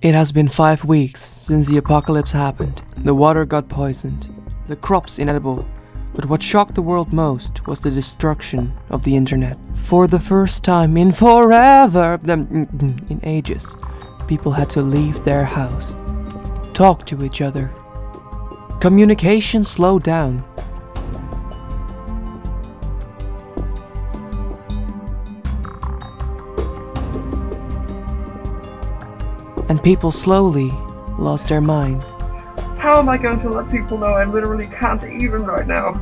It has been 5 weeks since the apocalypse happened. The water got poisoned, the crops inedible, but what shocked the world most was the destruction of the internet. For the first time in forever, in ages, people had to leave their house, talk to each other. Communication slowed down. And people slowly lost their minds. How am I going to let people know? I literally can't even right now.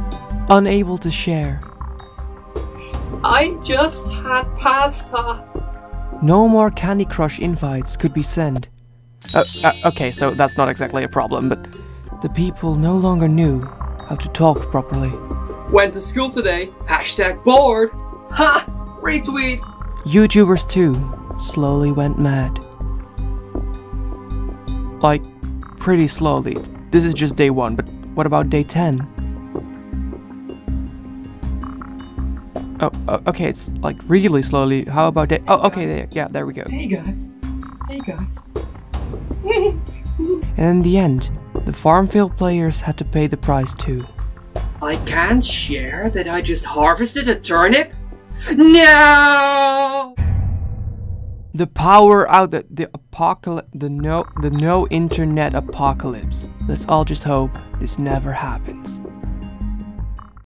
Unable to share. I just had pasta. No more Candy Crush invites could be sent. Okay, so that's not exactly a problem, but the people no longer knew how to talk properly. Went to school today. Hashtag bored. Ha! Retweet. YouTubers too slowly went mad. Like, pretty slowly. This is just day 1, but what about day 10? Oh, okay, it's like really slowly. How about day- oh, okay, there, yeah, there we go. Hey guys. Hey guys. And in the end, the Farmville players had to pay the price too. I can't share that I just harvested a turnip? No! The power out, the apocalypse, the no internet apocalypse. Let's all just hope this never happens.